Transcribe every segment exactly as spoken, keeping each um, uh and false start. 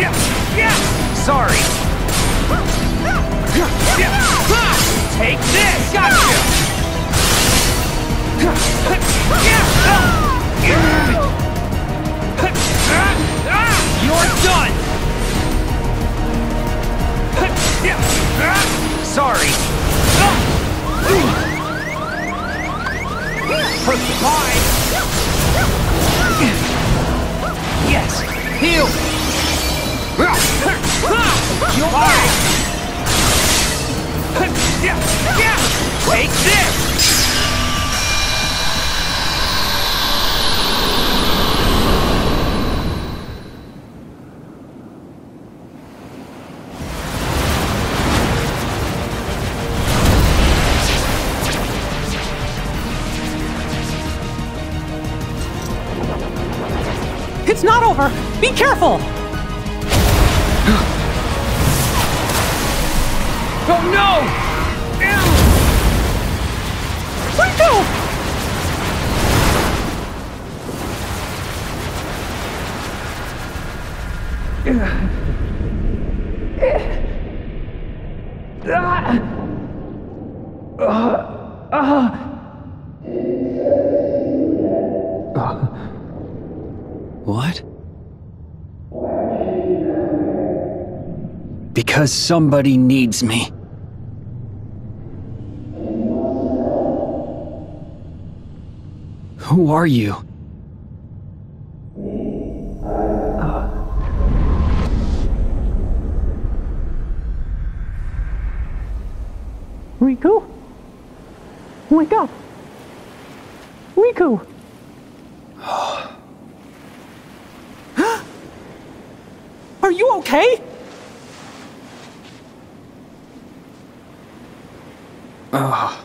Sorry. Take this! Got you! You're done! Sorry. Perfect. Bye. Yes. Heal. You're fine. Take this. It's not over! Be careful! Oh no! Riku! Uh, uh, uh, uh. What? Because somebody needs me. Who are you? Uh. Riku? Wake up! Riku! Are you okay? Uh,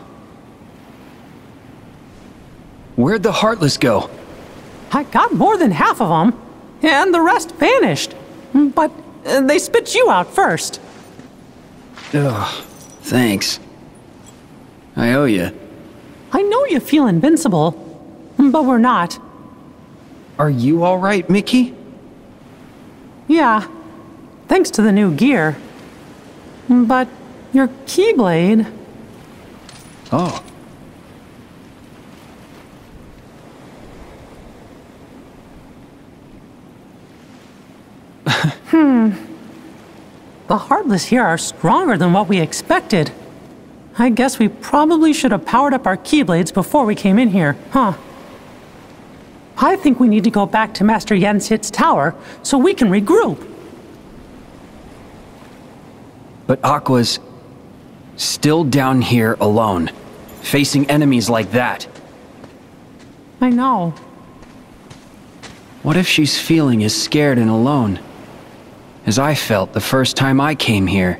where'd the Heartless go? I got more than half of them, and the rest vanished. But uh, they spit you out first. Ugh, thanks. I owe you. I know you feel invincible, but we're not. Are you all right, Mickey? Yeah. Thanks to the new gear. But your Keyblade... Oh. Hmm. The Heartless here are stronger than what we expected. I guess we probably should have powered up our Keyblades before we came in here, huh? I think we need to go back to Master Yen-Sid's tower so we can regroup. But Aqua's... still down here alone, facing enemies like that. I know. What if she's feeling as scared and alone as I felt the first time I came here?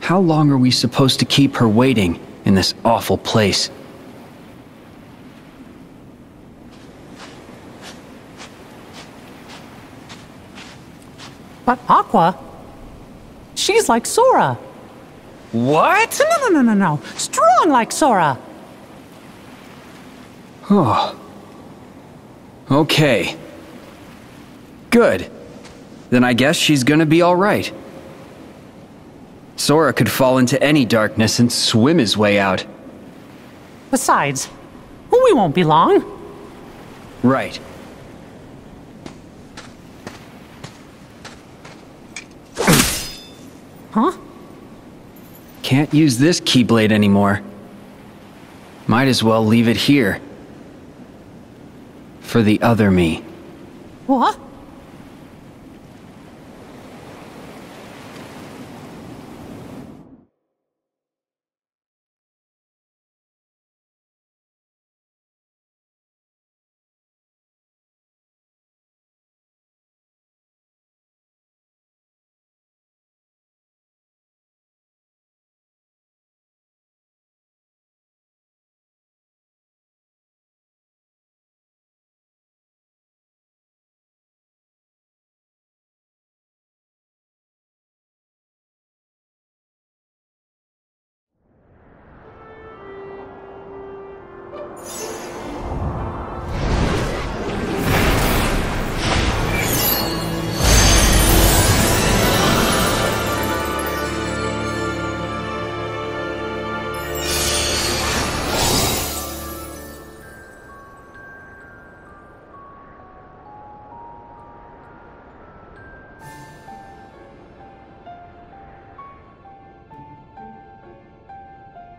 How long are we supposed to keep her waiting in this awful place? But Aqua... she's like Sora. What? No, no, no, no, no. Strong like Sora. Oh. Okay. Good. Then I guess she's gonna be alright. Sora could fall into any darkness and swim his way out. Besides, we won't be long. Right. Huh? Can't use this Keyblade anymore. Might as well leave it here. For the other me. What?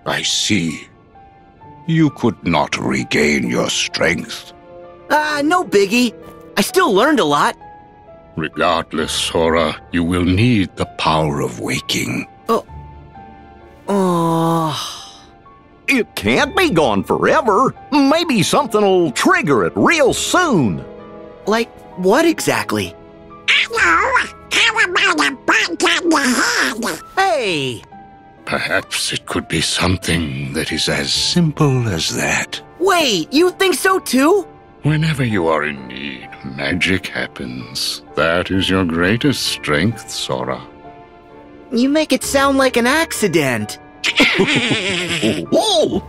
I see. You could not regain your strength. Ah, uh, no biggie. I still learned a lot. Regardless, Sora, you will need the power of waking. Oh. Oh. It can't be gone forever. Maybe something'll trigger it real soon. Like what exactly? Hello. How about a punch on the head? Hey! Perhaps it could be something that is as simple as that. Wait, you think so too? Whenever you are in need, magic happens. That is your greatest strength, Sora. You make it sound like an accident. Whoa!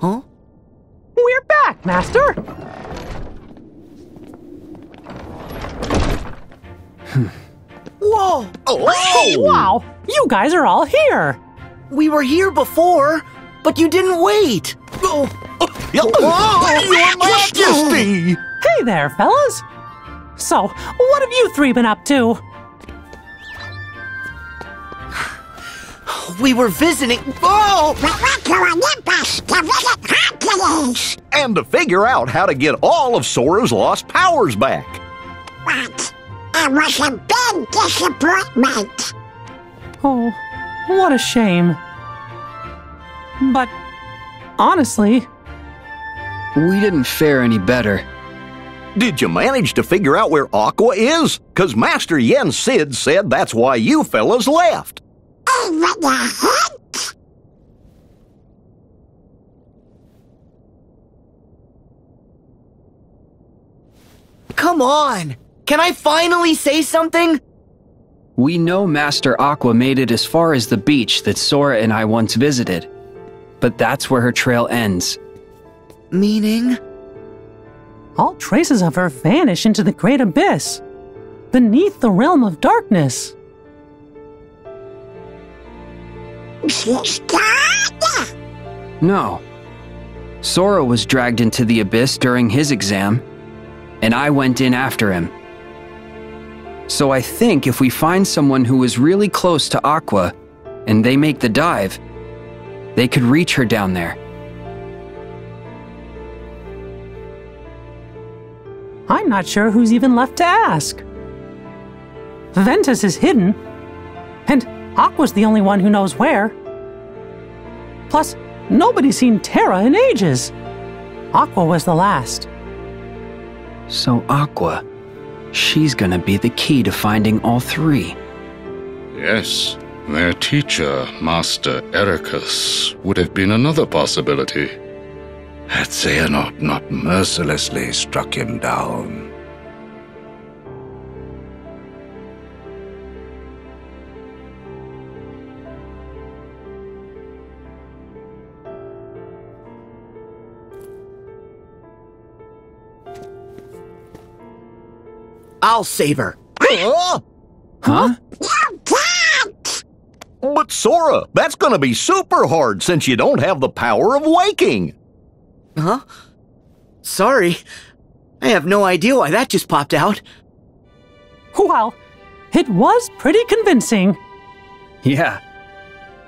Huh? We're back, Master! Whoa! Oh! Wow! You guys are all here! We were here before, but you didn't wait! Oh! Your Majesty! Hey there, fellas! So, what have you three been up to? We were visiting... Oh! We went to Olympus to visit Hercules! And to figure out how to get all of Sora's lost powers back. What? It was a big disappointment. Oh, what a shame. But, honestly... We didn't fare any better. Did you manage to figure out where Aqua is? Because Master Yen-Sid said that's why you fellas left. Even a hint? Come on! Can I finally say something? We know Master Aqua made it as far as the beach that Sora and I once visited, but that's where her trail ends. Meaning? All traces of her vanish into the Great Abyss, beneath the Realm of Darkness. She's gone? No. Sora was dragged into the Abyss during his exam, and I went in after him. So I think if we find someone who is really close to Aqua, and they make the dive, they could reach her down there. I'm not sure who's even left to ask. Ventus is hidden, and Aqua's the only one who knows where. Plus, nobody's seen Terra in ages. Aqua was the last. So Aqua... she's gonna be the key to finding all three. Yes, their teacher, Master Eraqus, would have been another possibility. Had Xehanort not mercilessly struck him down. I'll save her. Huh? Huh? You can't! But Sora, that's gonna be super hard since you don't have the power of waking. Huh? Sorry. I have no idea why that just popped out. Well, it was pretty convincing. Yeah.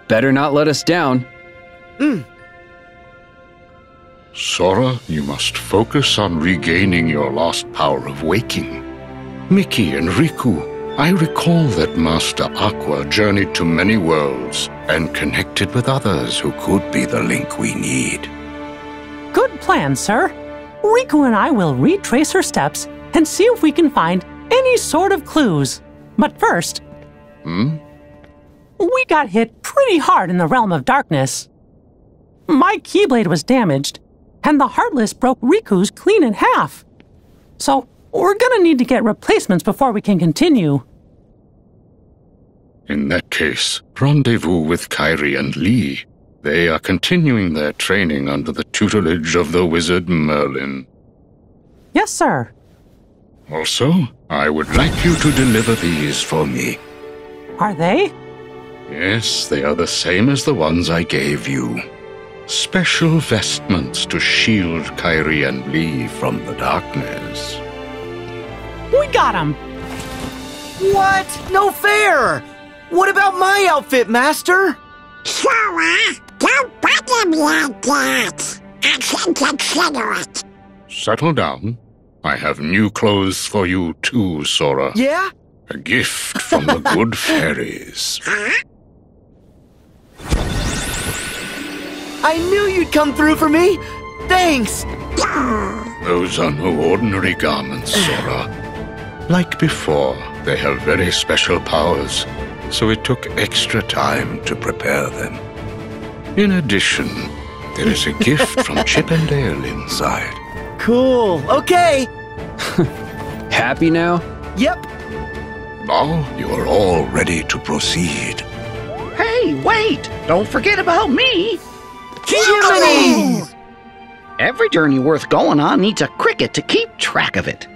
Better not let us down. Mm. Sora, you must focus on regaining your lost power of waking. Mickey and Riku, I recall that Master Aqua journeyed to many worlds and connected with others who could be the link we need. Good plan, sir. Riku and I will retrace her steps and see if we can find any sort of clues. But first... Hmm? We got hit pretty hard in the Realm of Darkness. My Keyblade was damaged, and the Heartless broke Riku's clean in half. So... we're gonna need to get replacements before we can continue. In that case, rendezvous with Kairi and Lee. They are continuing their training under the tutelage of the wizard Merlin. Yes, sir. Also, I would like you to deliver these for me. Are they? Yes, they are the same as the ones I gave you. Special vestments to shield Kairi and Lee from the darkness. We got him! What? No fair! What about my outfit, Master? Sora, don't bother me like that. I can consider it. Settle down. I have new clothes for you too, Sora. Yeah? A gift from the good fairies. Huh? I knew you'd come through for me! Thanks! Those are no ordinary garments, Sora. Like before, they have very special powers, so it took extra time to prepare them. In addition, there is a gift from Chip and Dale inside. Cool, okay! Happy now? Yep. Now you are all ready to proceed. Hey, wait! Don't forget about me! Jiminy! Every journey worth going on needs a cricket to keep track of it.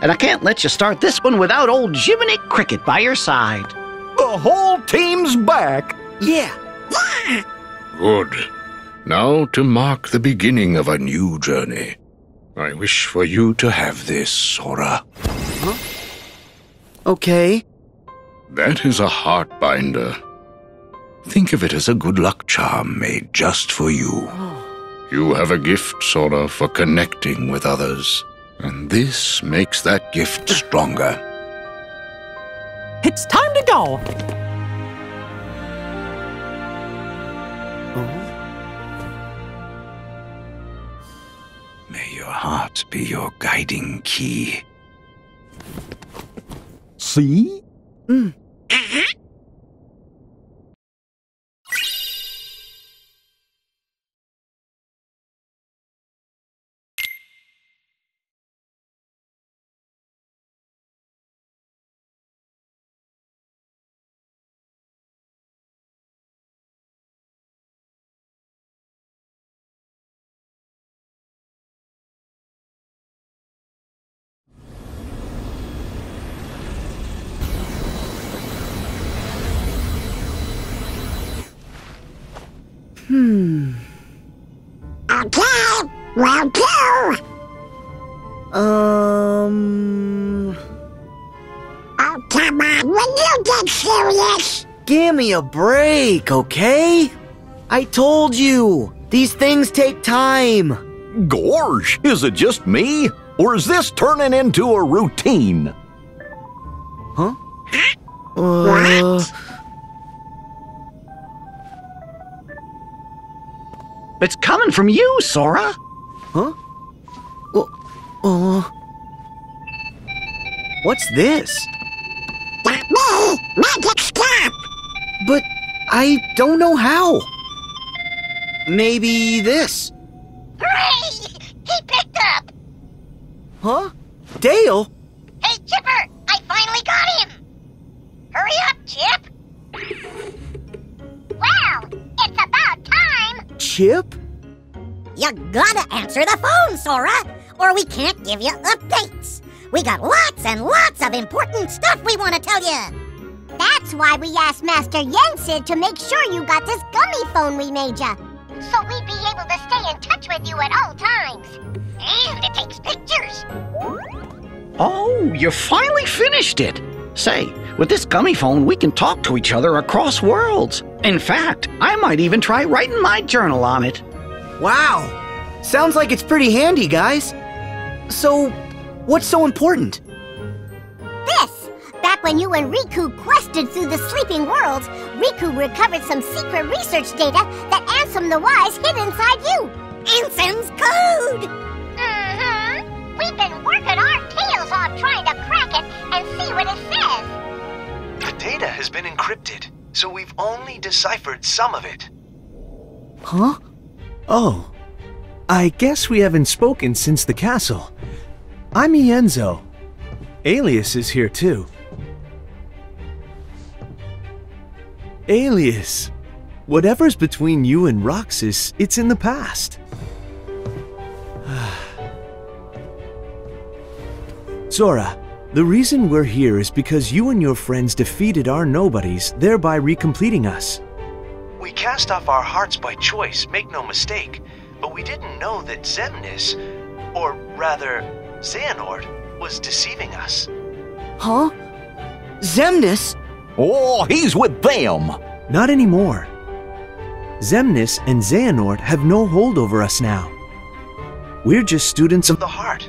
And I can't let you start this one without old Jiminy Cricket by your side. The whole team's back. Yeah. Good. Now to mark the beginning of a new journey. I wish for you to have this, Sora. Huh? Okay. That is a heart binder. Think of it as a good luck charm made just for you. Oh. You have a gift, Sora, for connecting with others. And this makes that gift stronger. It's time to go! Oh. May your heart be your guiding key. See? Mm. Uh-huh. Hmm. Okay, round two. Um. Oh, come on, will you get serious? Give me a break, okay? I told you, these things take time. Gorge, is it just me? Or is this turning into a routine? Huh? Huh? Uh, what? It's coming from you, Sora! Huh? Well, uh... What's this? Not me! Magic stop! But I don't know how. Maybe this. Hooray! He picked up! Huh? Dale? Hey, Chipper! I finally got him! Hurry up, Chip! Wow! It's about time! Chip? You gotta answer the phone, Sora, or we can't give you updates. We got lots and lots of important stuff we want to tell you. That's why we asked Master Yen-Sid to make sure you got this gummy phone we made ya, so we'd be able to stay in touch with you at all times. And it takes pictures. Oh, you finally finished it. Say, with this gummy phone, we can talk to each other across worlds. In fact, I might even try writing my journal on it. Wow! Sounds like it's pretty handy, guys. So, what's so important? This! Back when you and Riku quested through the sleeping worlds, Riku recovered some secret research data that Ansem the Wise hid inside you. Ansem's code! Mm-hmm. We've been working our tails off trying to crack it and see what it says. The data has been encrypted, so we've only deciphered some of it. Huh? Oh. I guess we haven't spoken since the castle. I'm Ienzo. Alias is here too. Alias. Whatever's between you and Roxas, it's in the past. Sora. The reason we're here is because you and your friends defeated our nobodies, thereby recompleting us. We cast off our hearts by choice, make no mistake, but we didn't know that Xemnas, or rather, Xehanort, was deceiving us. Huh? Xemnas? Oh, he's with them! Not anymore. Xemnas and Xehanort have no hold over us now. We're just students of the heart.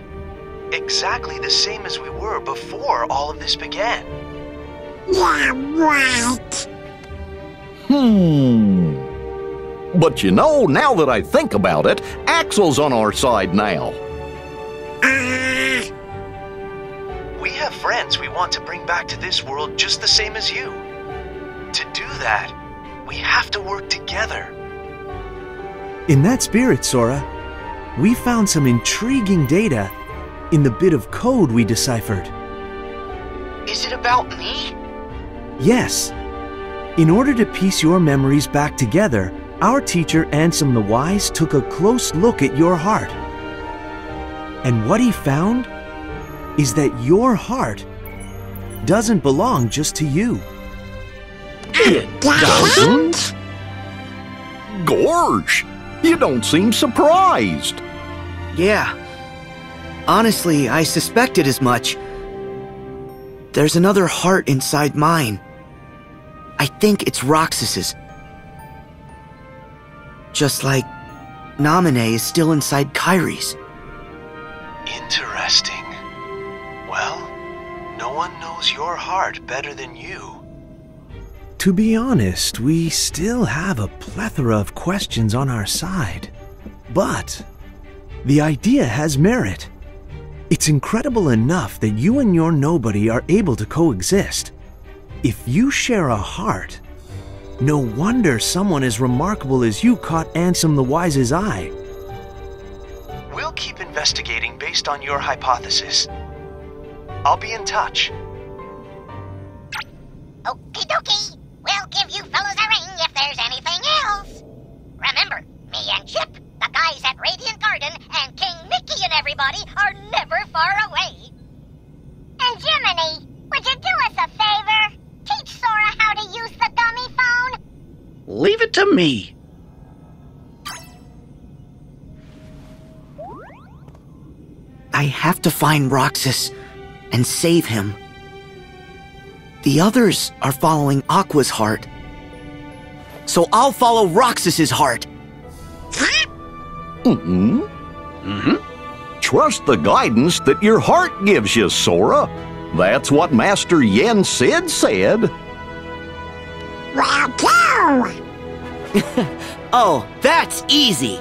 Exactly the same as we were before all of this began. Yeah, right. Hmm. But you know, now that I think about it, Axel's on our side now. Uh. We have friends we want to bring back to this world just the same as you. To do that, we have to work together. In that spirit, Sora, we found some intriguing data in the bit of code we deciphered. Is it about me? Yes. In order to piece your memories back together, our teacher, Ansem the Wise, took a close look at your heart. And what he found is that your heart doesn't belong just to you. It doesn't? Gorge, you don't seem surprised. Yeah. Honestly, I suspected as much. There's another heart inside mine. I think it's Roxas's. Just like Namine is still inside Kairi's. Interesting. Well, no one knows your heart better than you. To be honest, we still have a plethora of questions on our side. But the idea has merit. It's incredible enough that you and your nobody are able to coexist. If you share a heart, no wonder someone as remarkable as you caught Ansem the Wise's eye. We'll keep investigating based on your hypothesis. I'll be in touch. Okie dokie. We'll give you fellas a ring if there's anything else. Remember, me and Chip, the guys at Radiant Garden, and King Mickey and everybody are never far away. And Jiminy, would you do us a favor? Teach Sora how to use the gummy phone? Leave it to me. I have to find Roxas and save him. The others are following Aqua's heart. So I'll follow Roxas's heart. Mm-hmm. Mm-hmm. Trust the guidance that your heart gives you, Sora. That's what Master Yen-Sid said. Oh, that's easy.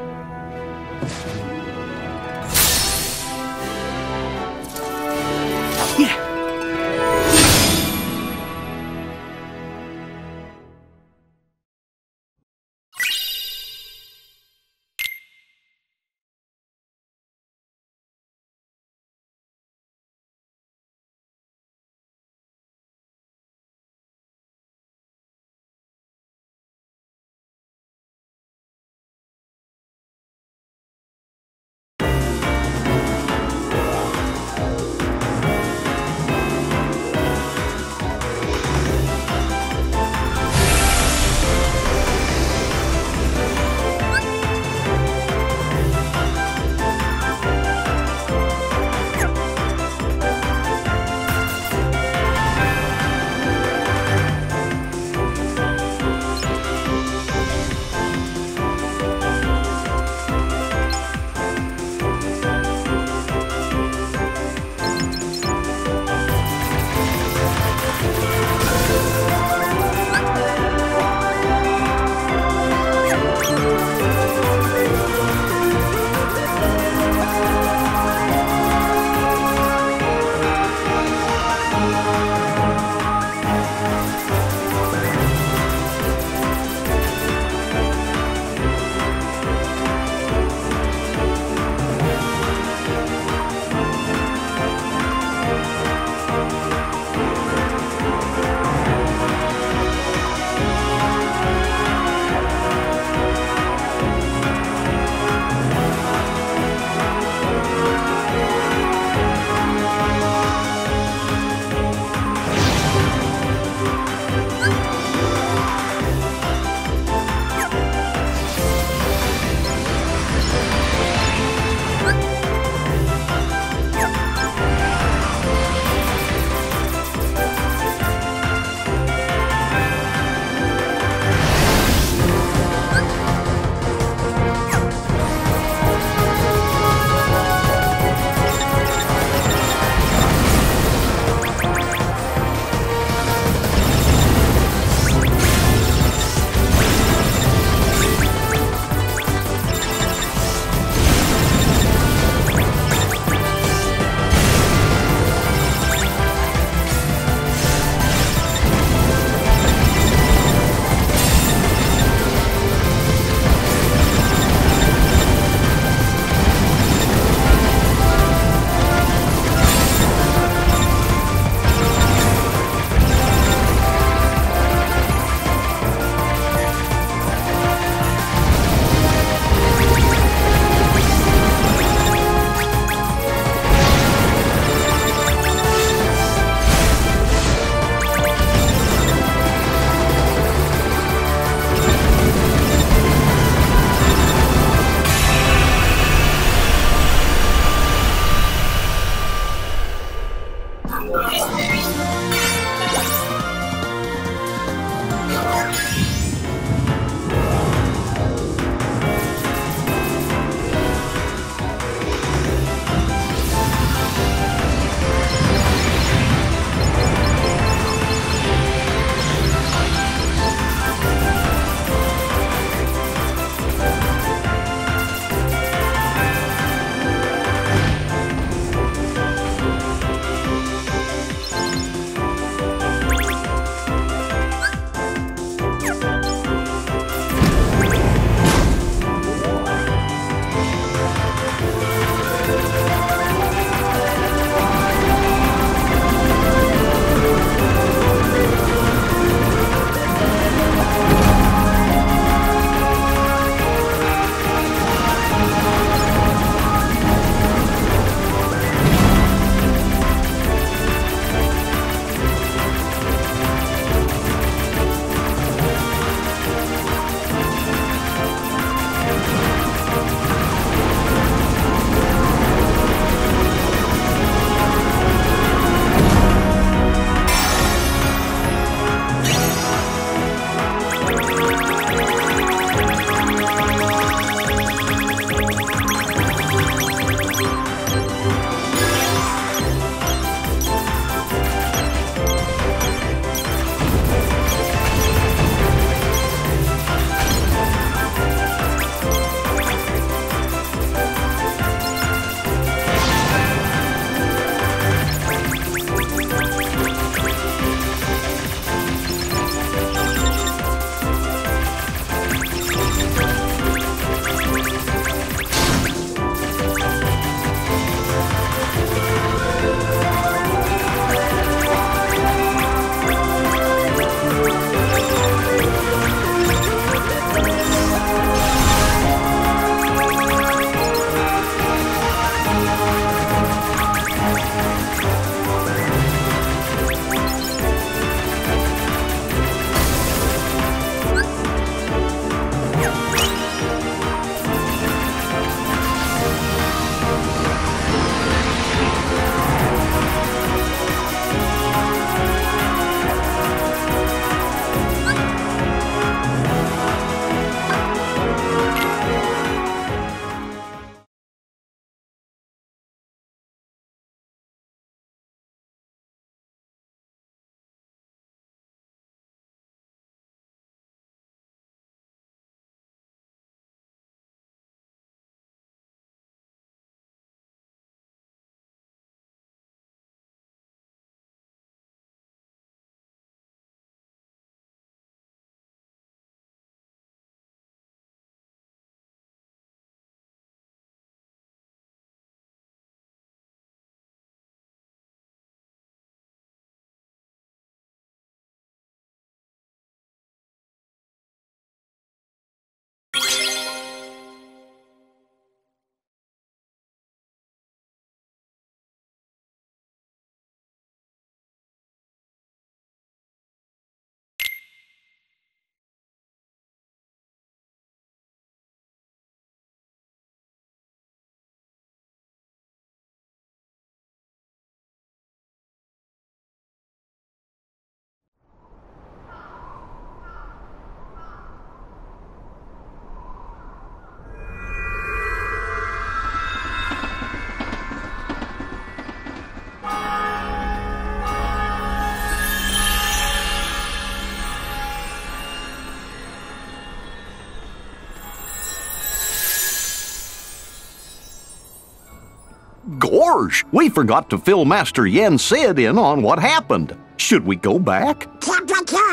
Gorge, we forgot to fill Master Yen-Sid in on what happened. Should we go back?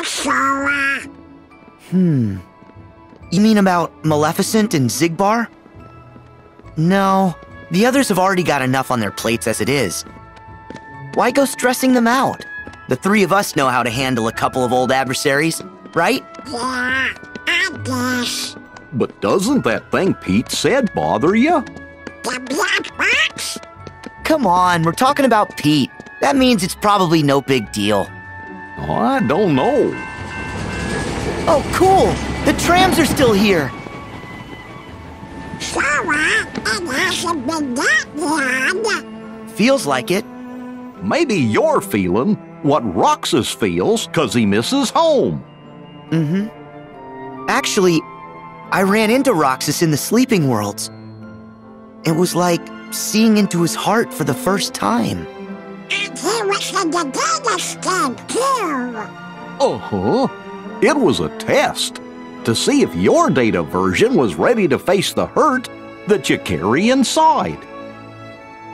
Sora. Hmm. You mean about Maleficent and Xigbar? No, the others have already got enough on their plates as it is. Why go stressing them out? The three of us know how to handle a couple of old adversaries, right? Yeah, I guess. But doesn't that thing Pete said bother you? The black box? Come on, we're talking about Pete. That means it's probably no big deal. Oh, I don't know. Oh, cool! The trams are still here! So, uh, it hasn't been that long. Feels like it. maybe you're feeling what Roxas feels because he misses home. Mm-hmm. Actually, I ran into Roxas in the Sleeping Worlds. It was like seeing into his heart for the first time. And he was in the data scan, too. Uh-huh. It was a test to see if your data version was ready to face the hurt that you carry inside.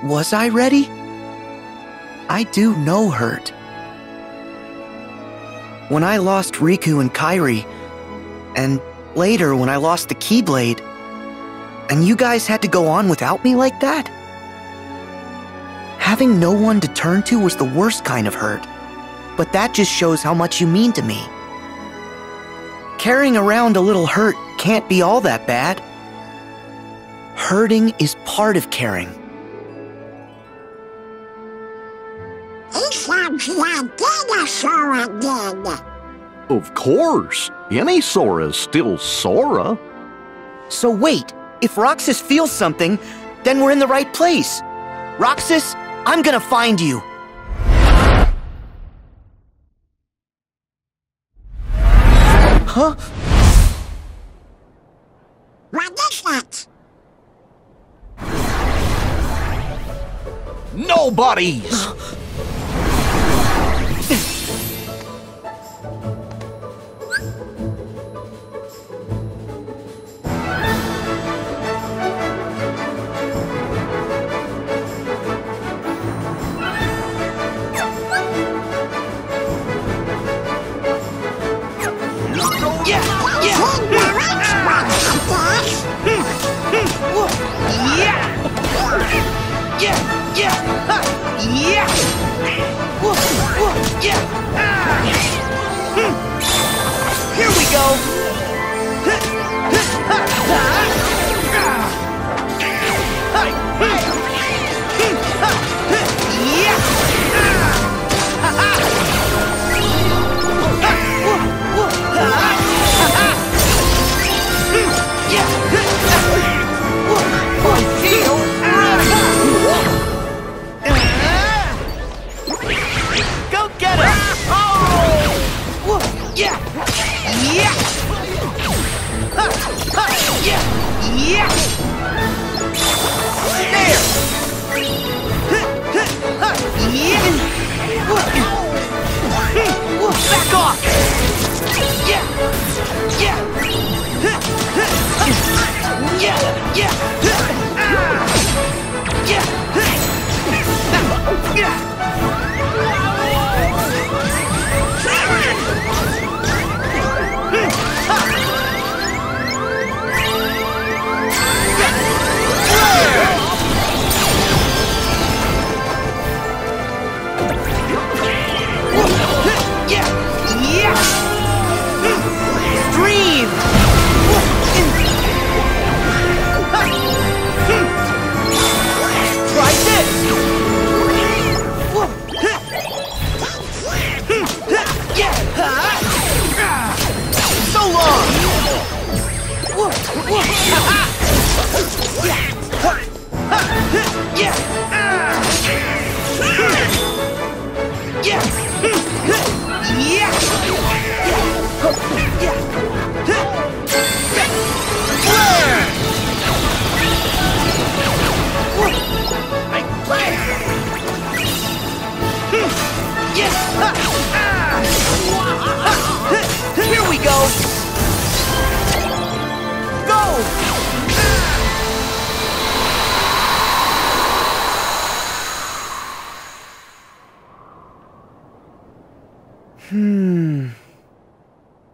Was I ready? I do know hurt. When I lost Riku and Kairi, and later when I lost the Keyblade, and you guys had to go on without me like that? Having no one to turn to was the worst kind of hurt, but that just shows how much you mean to me. Carrying around a little hurt can't be all that bad. Hurting is part of caring. He sounds like a Sora again. Of course. Any Sora's still Sora. So wait, if Roxas feels something, then we're in the right place. Roxas, I'm gonna find you. Huh? What is that? Nobody's!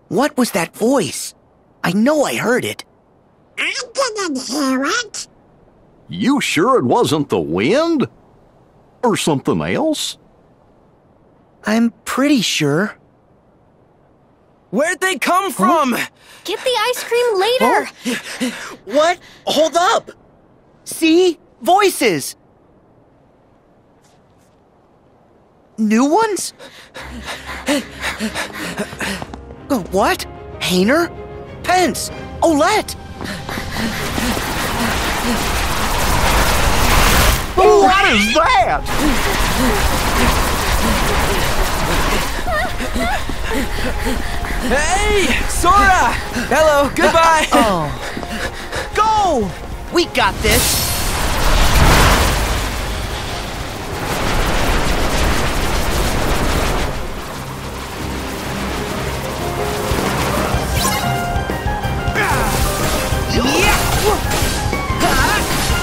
What was that voice? I know I heard it. I didn't hear it. You sure it wasn't the wind? Or something else? I'm pretty sure. Where'd they come from? Huh? Get the ice cream later. Oh. What? Hold up. See? Voices. New ones? What? Hayner? Pence? Olette? What is that? Hey, Sora! Hello, goodbye! Oh. Go! We got this! Yeah!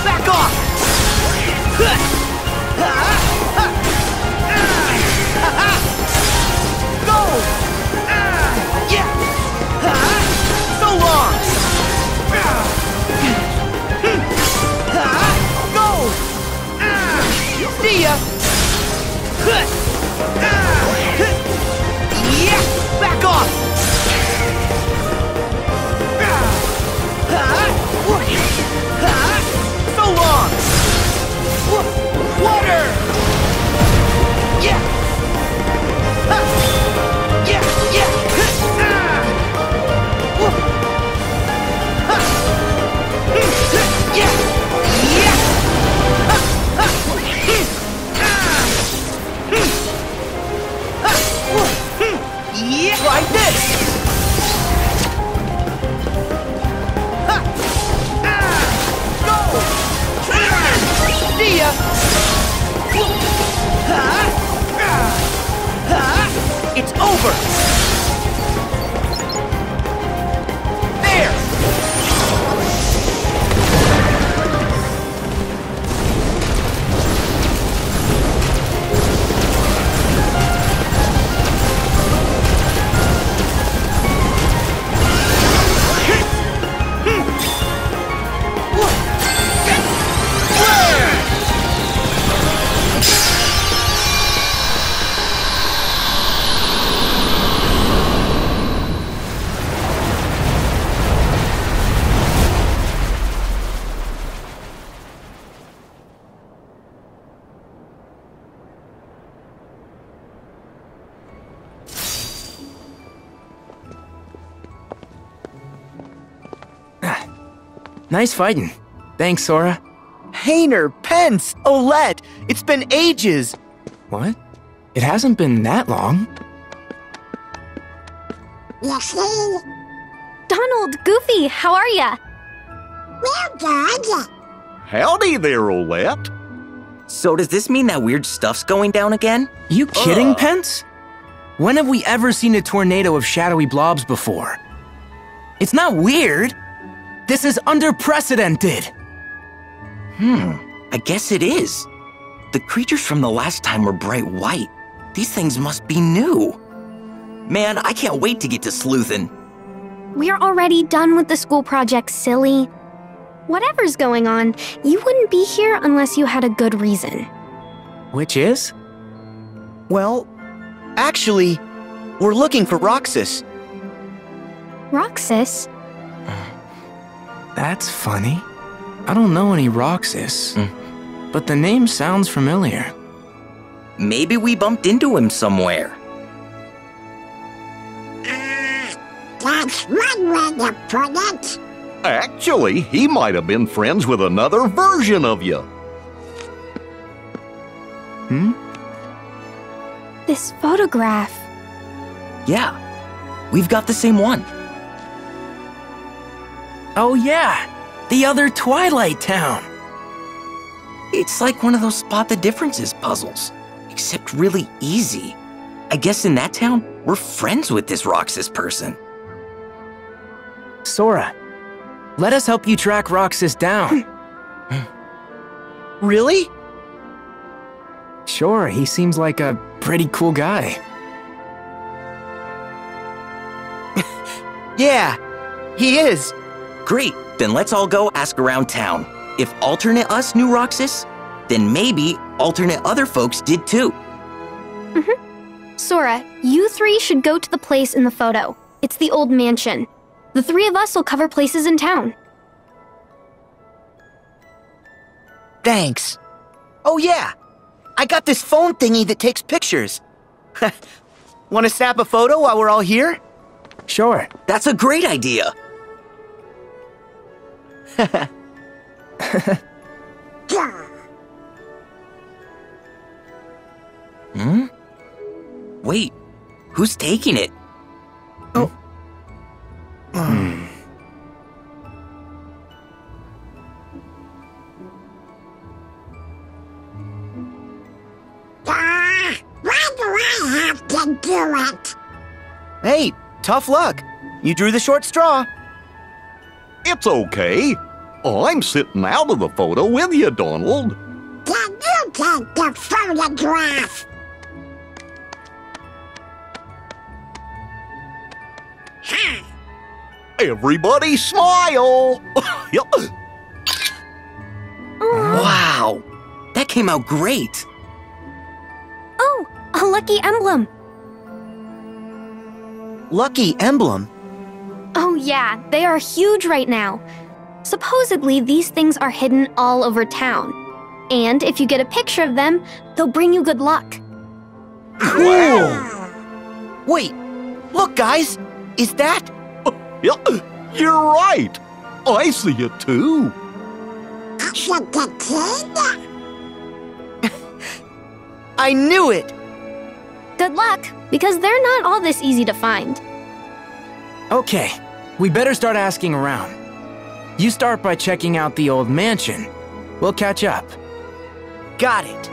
Back off! Go! See ya! Yeah! Back off! So long! Water! Yeah! Yeah! Yeah! Yeah! Like this! Ha. Ah. Go! Ah. See ya! Ah. Ah. It's over! There! Nice fighting. Thanks, Sora. Hayner, Pence, Olette, it's been ages! What? It hasn't been that long. Yes, hey. Donald, Goofy, how are ya? We're good. Howdy there, Olette. So does this mean that weird stuff's going down again? You kidding, uh. Pence? When have we ever seen a tornado of shadowy blobs before? It's not weird. This is unprecedented! Hmm, I guess it is. The creatures from the last time were bright white. These things must be new. Man, I can't wait to get to sleuthin'. We're already done with the school project, silly. Whatever's going on, you wouldn't be here unless you had a good reason. Which is? Well, actually, we're looking for Roxas. Roxas? That's funny. I don't know any Roxas, mm. but the name sounds familiar. Maybe we bumped into him somewhere. Uh, that's one way to put it. Actually, he might have been friends with another version of you. Hmm? This photograph. Yeah, we've got the same one. Oh yeah, the other Twilight Town. It's like one of those spot the differences puzzles, except really easy. I guess in that town, we're friends with this Roxas person. Sora, let us help you track Roxas down. Really? Sure, he seems like a pretty cool guy. Yeah, he is. Great, then let's all go ask around town. If alternate us knew Roxas, then maybe alternate other folks did too. Mm-hmm. Sora, you three should go to the place in the photo. It's the old mansion. The three of us will cover places in town. Thanks. Oh yeah, I got this phone thingy that takes pictures. Want to snap a photo while we're all here? Sure. That's a great idea. Hmm? Wait, who's taking it? Oh. Hmm. Ah, why do I have to do it? Hey, tough luck. You drew the short straw. It's okay. I'm sitting out of the photo with you, Donald. Can you take the photograph? Huh. Everybody smile! Yep. Wow! That came out great! Oh, a lucky emblem. Lucky emblem? Oh yeah, they are huge right now. Supposedly, these things are hidden all over town. And if you get a picture of them, they'll bring you good luck. Wow! Wait, look guys! Is that? You're right! I see it too! I knew it! Good luck, because they're not all this easy to find. Okay, we better start asking around. You start by checking out the old mansion. We'll catch up. Got it.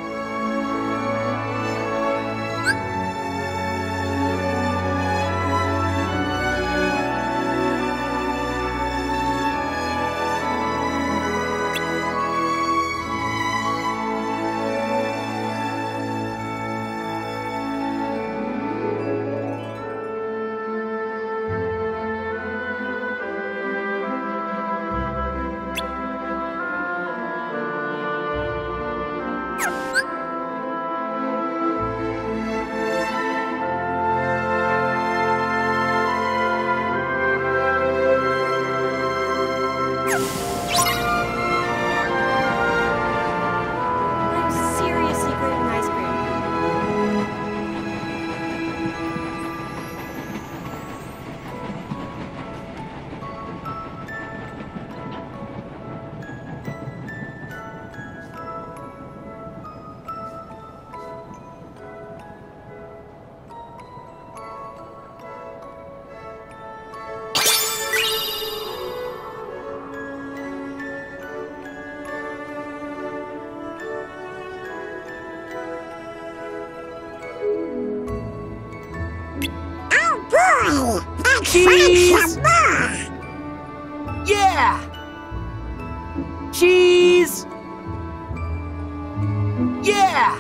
Cheese! Yeah! Cheese! Yeah!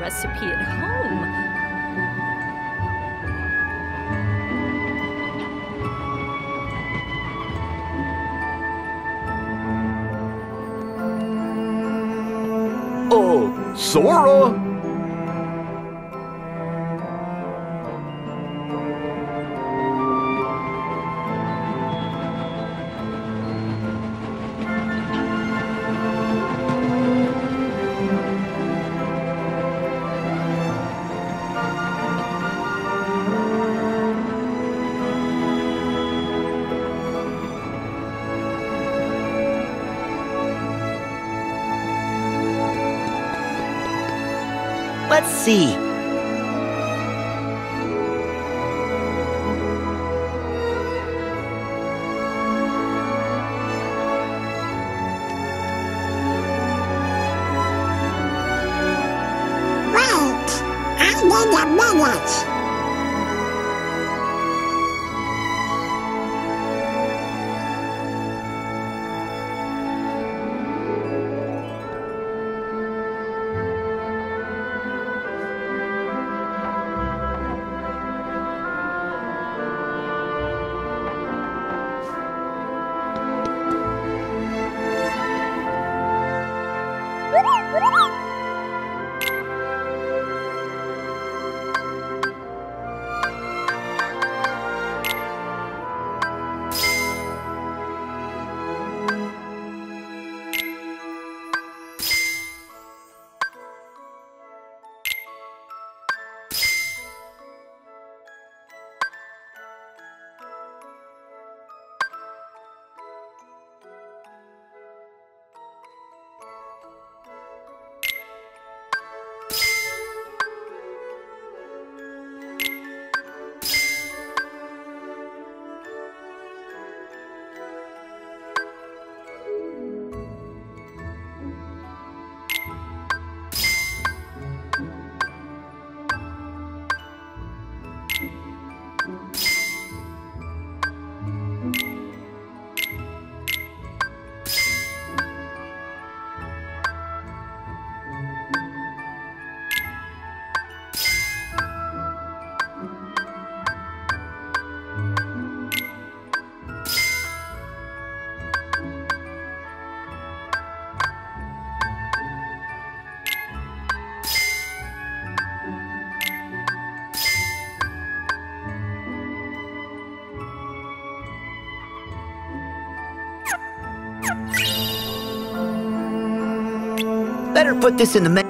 Recipe at home. Oh, Sora! Let's see. Wait, I need a minute. Better put this in the mail.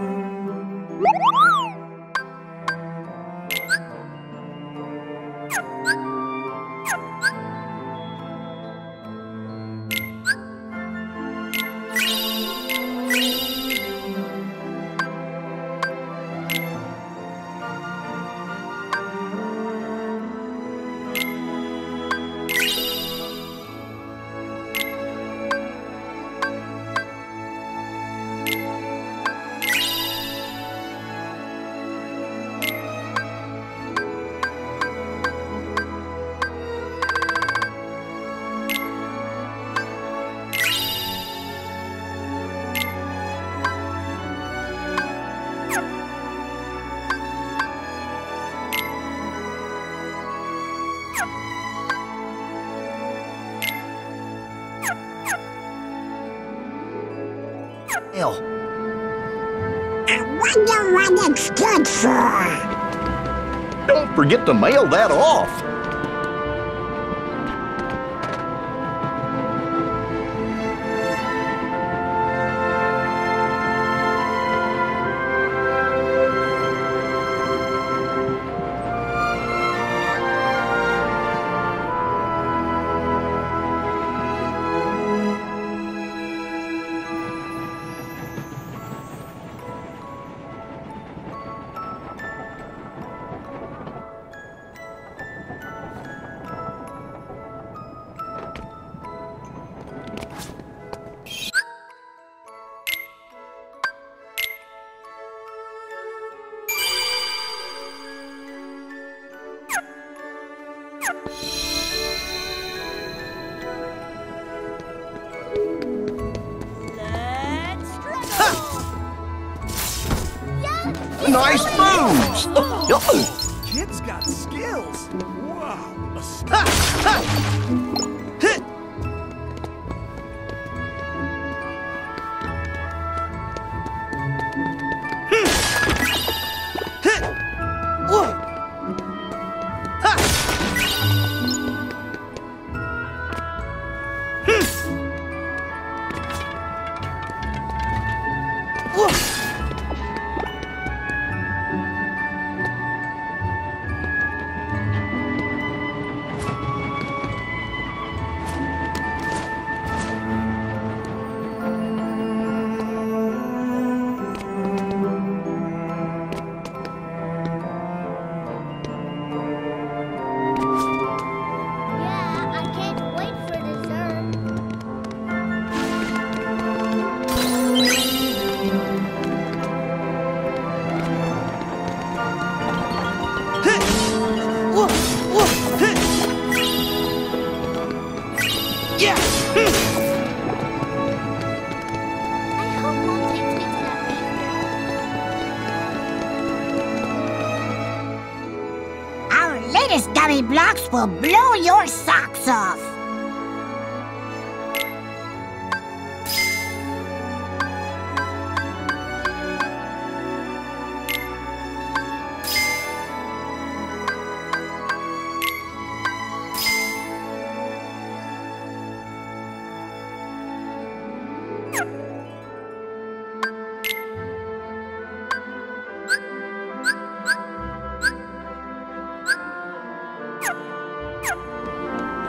Don't forget to mail that off. Gummy blocks will blow your socks off.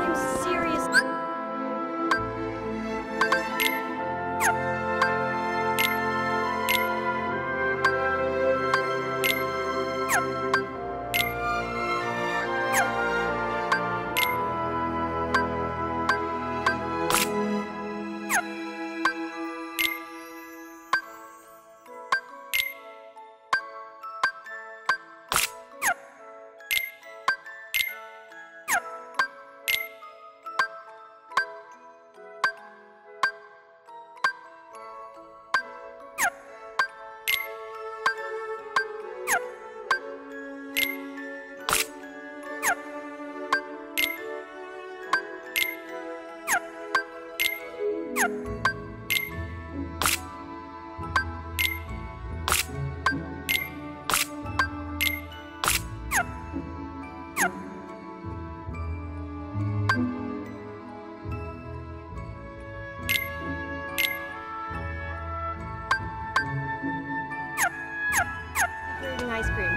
I'm serious. ice cream.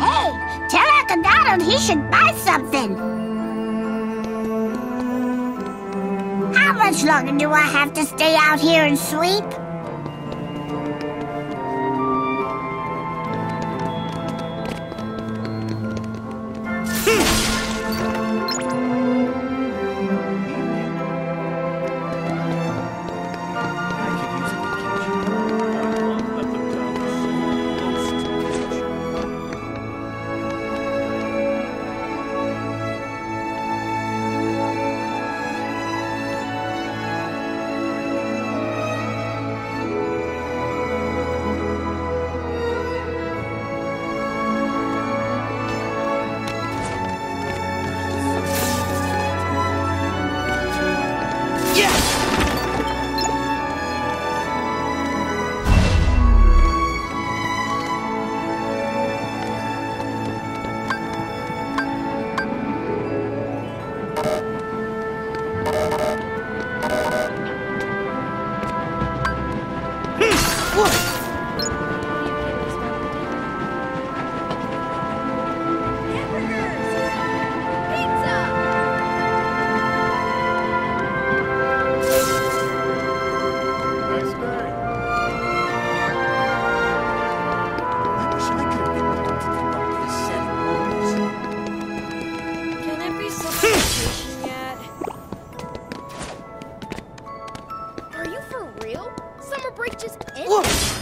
Hey, tell Akhenaton he should buy something. How much longer do I have to stay out here and sleep? Are you for real? Summer break just ended.